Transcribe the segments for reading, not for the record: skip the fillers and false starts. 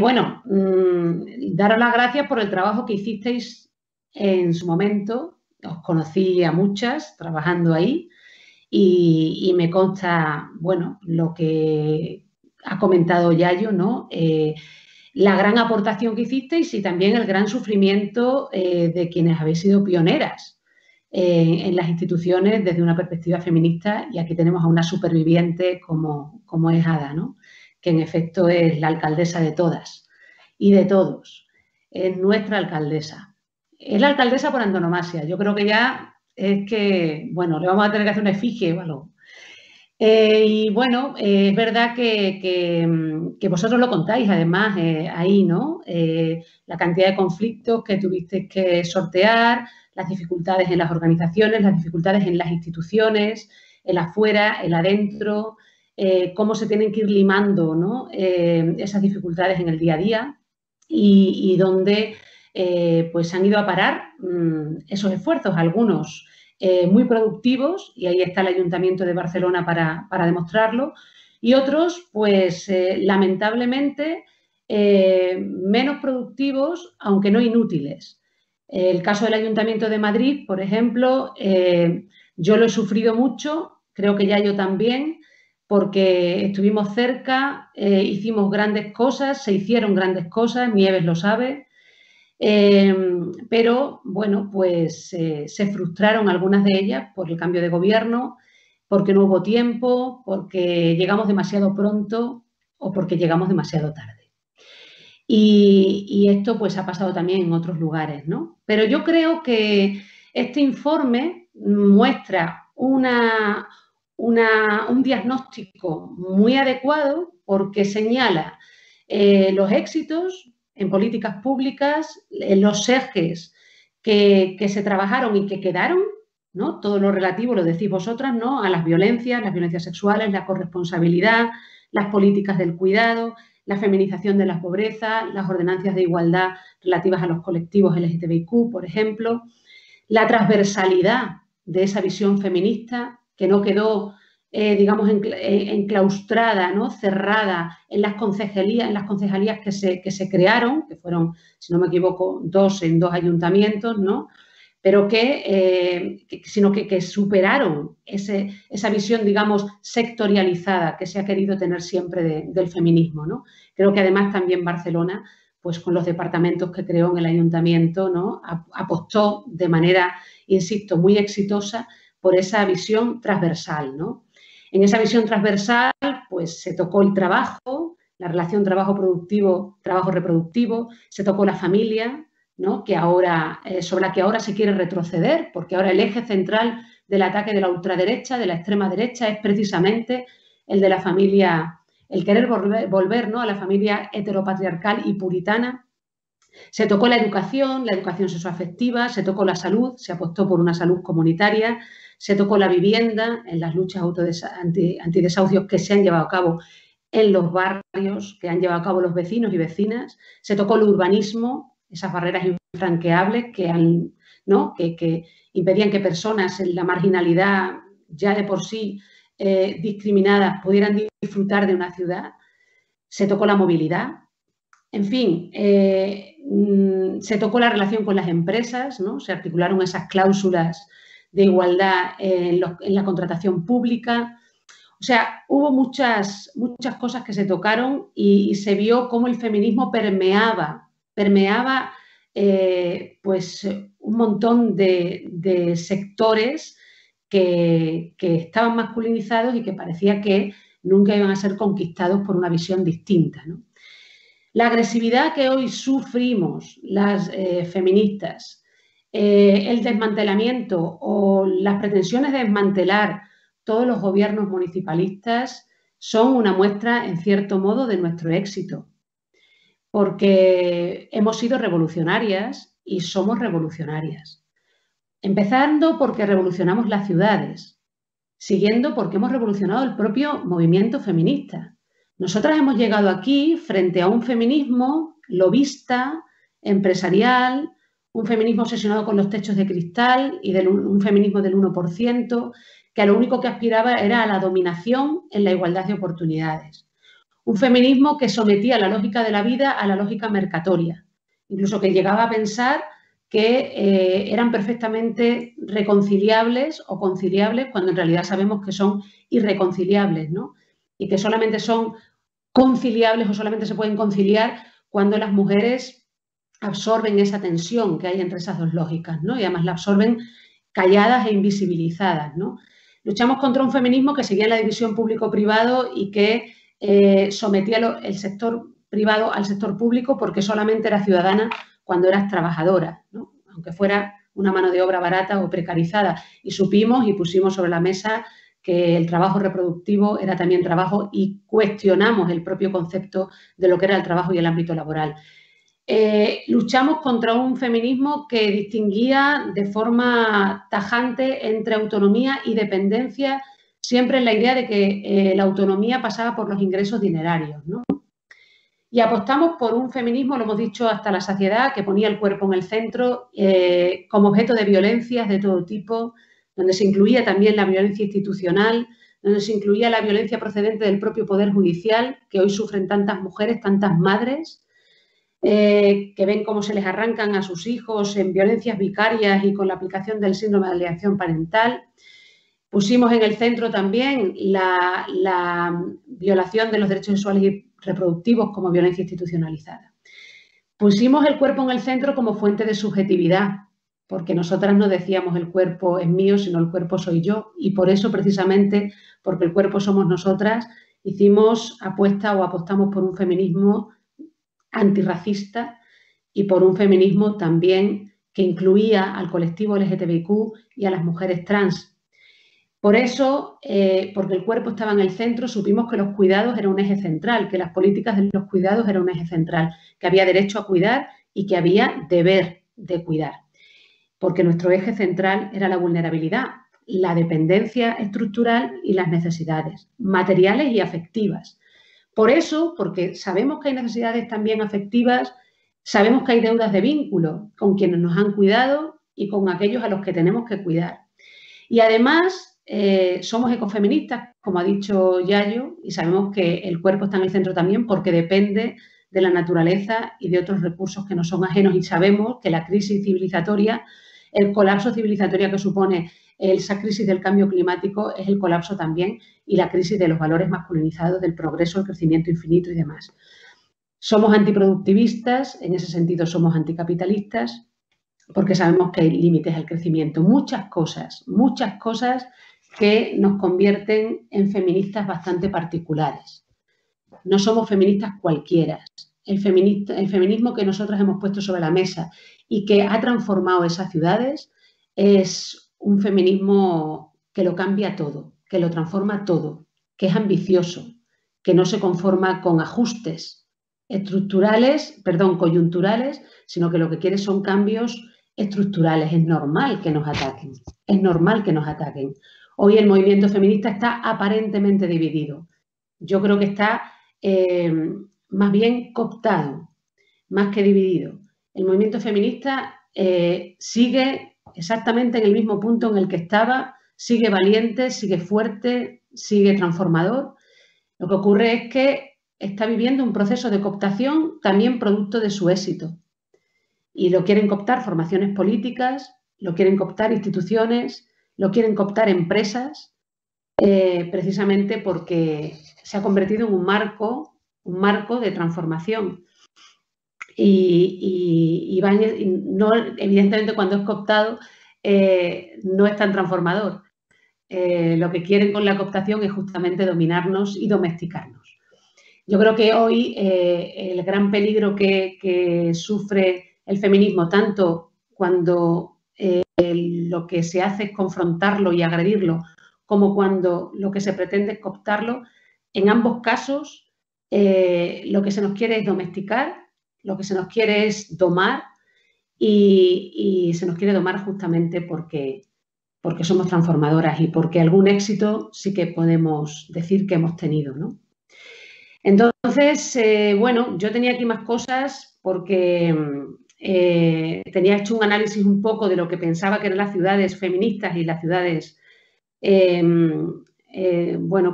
Bueno, daros las gracias por el trabajo que hicisteis en su momento. Os conocí a muchas trabajando ahí y me consta, bueno, lo que ha comentado Yayo, ¿no? La gran aportación que hicisteis y también el gran sufrimiento de quienes habéis sido pioneras en las instituciones desde una perspectiva feminista, y aquí tenemos a una superviviente como es Ada, ¿no?, que en efecto es la alcaldesa de todas y de todos, es nuestra alcaldesa. Es la alcaldesa por antonomasia, yo creo que ya es que, bueno, le vamos a tener que hacer una efigie o algo. Y bueno, es verdad que vosotros lo contáis, además, ahí, ¿no? La cantidad de conflictos que tuvisteis que sortear, las dificultades en las organizaciones, las dificultades en las instituciones, el afuera, el adentro, cómo se tienen que ir limando, ¿no?, esas dificultades en el día a día y dónde pues han ido a parar esos esfuerzos, algunos muy productivos, y ahí está el Ayuntamiento de Barcelona para demostrarlo, y otros, pues lamentablemente, menos productivos, aunque no inútiles. El caso del Ayuntamiento de Madrid, por ejemplo, yo lo he sufrido mucho, creo que Yayo también, porque estuvimos cerca, hicimos grandes cosas, se hicieron grandes cosas, Nieves lo sabe. Pero, bueno, pues se frustraron algunas de ellas por el cambio de gobierno, porque no hubo tiempo, porque llegamos demasiado pronto o porque llegamos demasiado tarde. Y esto pues ha pasado también en otros lugares, ¿no? Pero yo creo que este informe muestra un diagnóstico muy adecuado, porque señala los éxitos en políticas públicas, en los ejes que se trabajaron y que quedaron, ¿no? Todo lo relativo, lo decís vosotras, ¿no?, a las violencias sexuales, la corresponsabilidad, las políticas del cuidado, la feminización de la pobreza, las ordenanzas de igualdad relativas a los colectivos LGTBIQ, por ejemplo, la transversalidad de esa visión feminista que no quedó, digamos, enclaustrada, ¿no?, cerrada en las concejalías que se crearon, que fueron, si no me equivoco, dos en dos ayuntamientos, ¿no?, pero que superaron esa visión, digamos, sectorializada que se ha querido tener siempre del feminismo, ¿no? Creo que además también Barcelona, pues con los departamentos que creó en el ayuntamiento, ¿no?, apostó de manera, insisto, muy exitosa por esa visión transversal, ¿no? En esa visión transversal, pues se tocó el trabajo, la relación trabajo productivo, trabajo reproductivo, se tocó la familia, ¿no?, que ahora, sobre la que ahora se quiere retroceder, porque ahora el eje central del ataque de la ultraderecha, de la extrema derecha, es precisamente el de la familia, el querer volver, ¿no?, a la familia heteropatriarcal y puritana. Se tocó la educación sexoafectiva, se tocó la salud, se apostó por una salud comunitaria, se tocó la vivienda en las luchas antidesahucios que se han llevado a cabo en los barrios, que han llevado a cabo los vecinos y vecinas, se tocó el urbanismo, esas barreras infranqueables que impedían que personas en la marginalidad ya de por sí discriminadas pudieran disfrutar de una ciudad, se tocó la movilidad. En fin, se tocó la relación con las empresas, ¿no? Se articularon esas cláusulas de igualdad en la contratación pública. O sea, hubo muchas cosas que se tocaron y se vio cómo el feminismo permeaba pues un montón de sectores que estaban masculinizados y que parecía que nunca iban a ser conquistados por una visión distinta, ¿no? La agresividad que hoy sufrimos las feministas, el desmantelamiento o las pretensiones de desmantelar todos los gobiernos municipalistas son una muestra, en cierto modo, de nuestro éxito. Porque hemos sido revolucionarias y somos revolucionarias. Empezando porque revolucionamos las ciudades. Siguiendo porque hemos revolucionado el propio movimiento feminista. Nosotras hemos llegado aquí frente a un feminismo lobista, empresarial, un feminismo obsesionado con los techos de cristal y un feminismo del 1%, que a lo único que aspiraba era a la dominación en la igualdad de oportunidades. Un feminismo que sometía la lógica de la vida a la lógica mercatoria, incluso que llegaba a pensar que eran perfectamente reconciliables o conciliables cuando en realidad sabemos que son irreconciliables, ¿no? Y que solamente son conciliables o solamente se pueden conciliar cuando las mujeres absorben esa tensión que hay entre esas dos lógicas, ¿no? Y además la absorben calladas e invisibilizadas, ¿no? Luchamos contra un feminismo que seguía la división público-privado y que sometía el sector privado al sector público porque solamente era ciudadana cuando eras trabajadora, ¿no? Aunque fuera una mano de obra barata o precarizada. Y supimos y pusimos sobre la mesa que el trabajo reproductivo era también trabajo y cuestionamos el propio concepto de lo que era el trabajo y el ámbito laboral. Luchamos contra un feminismo que distinguía de forma tajante entre autonomía y dependencia, siempre en la idea de que la autonomía pasaba por los ingresos dinerarios, ¿no? Y apostamos por un feminismo, lo hemos dicho hasta la saciedad, que ponía el cuerpo en el centro como objeto de violencias de todo tipo, donde se incluía también la violencia institucional, donde se incluía la violencia procedente del propio Poder Judicial, que hoy sufren tantas mujeres, tantas madres, que ven cómo se les arrancan a sus hijos en violencias vicarias y con la aplicación del síndrome de alienación parental. Pusimos en el centro también la violación de los derechos sexuales y reproductivos como violencia institucionalizada. Pusimos el cuerpo en el centro como fuente de subjetividad, porque nosotras no decíamos el cuerpo es mío, sino el cuerpo soy yo, y por eso precisamente, porque el cuerpo somos nosotras, hicimos apuesta o apostamos por un feminismo antirracista y por un feminismo también que incluía al colectivo LGTBIQ y a las mujeres trans. Por eso, porque el cuerpo estaba en el centro, supimos que los cuidados eran un eje central, que las políticas de los cuidados eran un eje central, que había derecho a cuidar y que había deber de cuidar. Porque nuestro eje central era la vulnerabilidad, la dependencia estructural y las necesidades materiales y afectivas. Por eso, porque sabemos que hay necesidades también afectivas, sabemos que hay deudas de vínculo con quienes nos han cuidado y con aquellos a los que tenemos que cuidar. Y además, somos ecofeministas, como ha dicho Yayo, y sabemos que el cuerpo está en el centro también porque depende de la naturaleza y de otros recursos que nos son ajenos, y sabemos que la crisis civilizatoria, el colapso civilizatorio que supone esa crisis del cambio climático es el colapso también y la crisis de los valores masculinizados, del progreso, el crecimiento infinito y demás. Somos antiproductivistas, en ese sentido somos anticapitalistas, porque sabemos que hay límites al crecimiento, muchas cosas que nos convierten en feministas bastante particulares. No somos feministas cualquiera. El feminismo que nosotras hemos puesto sobre la mesa y que ha transformado esas ciudades es un feminismo que lo cambia todo, que lo transforma todo, que es ambicioso, que no se conforma con ajustes coyunturales, sino que lo que quiere son cambios estructurales. Es normal que nos ataquen, es normal que nos ataquen. Hoy el movimiento feminista está aparentemente dividido. Yo creo que está más bien cooptado, más que dividido. El movimiento feminista sigue exactamente en el mismo punto en el que estaba, sigue valiente, sigue fuerte, sigue transformador. Lo que ocurre es que está viviendo un proceso de cooptación también producto de su éxito. Y lo quieren cooptar formaciones políticas, lo quieren cooptar instituciones, lo quieren cooptar empresas, precisamente porque se ha convertido en un marco de transformación. Evidentemente, cuando es cooptado no es tan transformador. Lo que quieren con la cooptación es justamente dominarnos y domesticarnos. Yo creo que hoy el gran peligro que sufre el feminismo, tanto cuando lo que se hace es confrontarlo y agredirlo, como cuando lo que se pretende es cooptarlo, en ambos casos lo que se nos quiere es domesticar, lo que se nos quiere es domar y se nos quiere domar justamente porque somos transformadoras y porque algún éxito sí que podemos decir que hemos tenido, ¿no? Entonces, bueno, yo tenía aquí más cosas porque tenía hecho un análisis un poco de lo que pensaba que eran las ciudades feministas y las ciudades, bueno,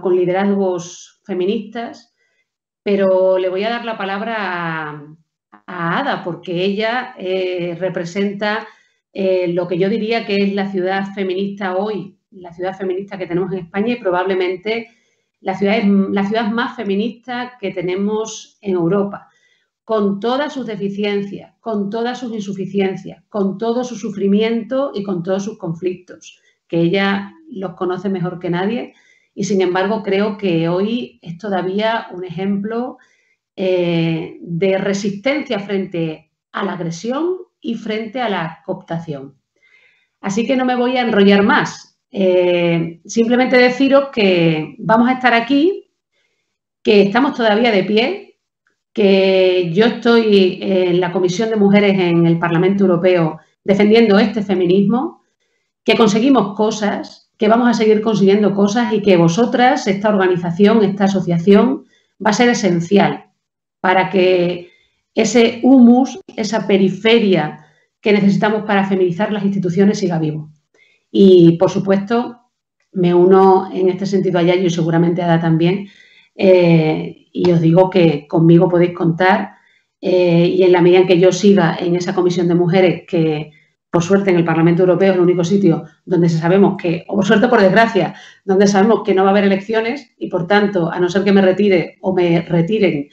con liderazgos feministas, pero le voy a dar la palabra a Ada, porque ella representa lo que yo diría que es la ciudad feminista hoy, la ciudad feminista que tenemos en España y probablemente la ciudad más feminista que tenemos en Europa, con todas sus deficiencias, con todas sus insuficiencias, con todo su sufrimiento y con todos sus conflictos, que ella los conoce mejor que nadie. Y sin embargo, creo que hoy es todavía un ejemplo de resistencia frente a la agresión y frente a la cooptación. Así que no me voy a enrollar más. Simplemente deciros que vamos a estar aquí, que estamos todavía de pie, que yo estoy en la Comisión de Mujeres en el Parlamento Europeo defendiendo este feminismo, que conseguimos cosas, que vamos a seguir consiguiendo cosas y que vosotras, esta organización, esta asociación, va a ser esencial para que ese humus, esa periferia que necesitamos para feminizar las instituciones siga vivo. Y, por supuesto, me uno en este sentido a Yayo y seguramente a Ada también, y os digo que conmigo podéis contar y en la medida en que yo siga en esa comisión de mujeres que, por suerte, en el Parlamento Europeo es el único sitio donde sabemos que, o por suerte o por desgracia, donde sabemos que no va a haber elecciones y, por tanto, a no ser que me retire o me retiren,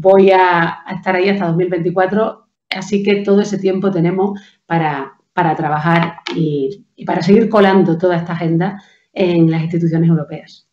voy a estar ahí hasta 2024. Así que todo ese tiempo tenemos para trabajar y para seguir colando toda esta agenda en las instituciones europeas.